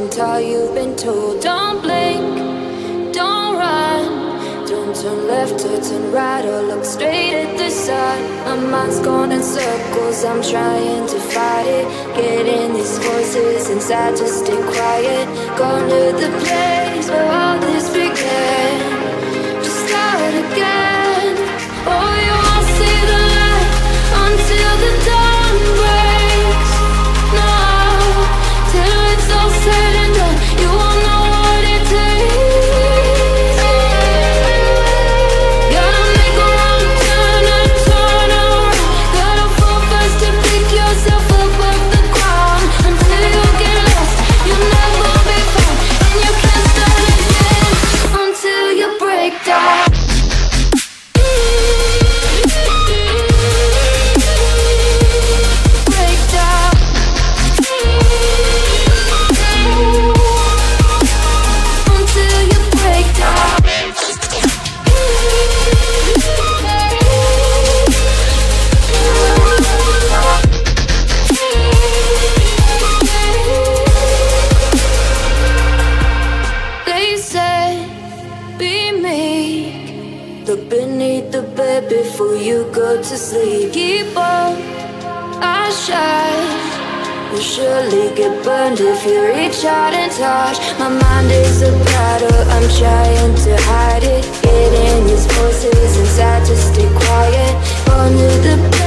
and all you've been told. Don't blink, don't run, don't turn left or turn right or look straight at the sun. My mind's gone in circles, I'm trying to fight it, getting these voices inside to stay quiet. Gone to the place where all this began, just start again. Oh, you won't see the light until the dawn breaks. No, till it's all said and done, you won't know what it takes. Gotta make a wrong turn and turn around. Gotta fall fast to pick yourself up off the ground. Until you get lost, you'll never be found, and you can't start again until you break down. Before you go to sleep, keep on eyes shut. You'll surely get burned if you reach out and touch. My mind is a battle, I'm trying to hide it, getting these voices inside to stay quiet. On to the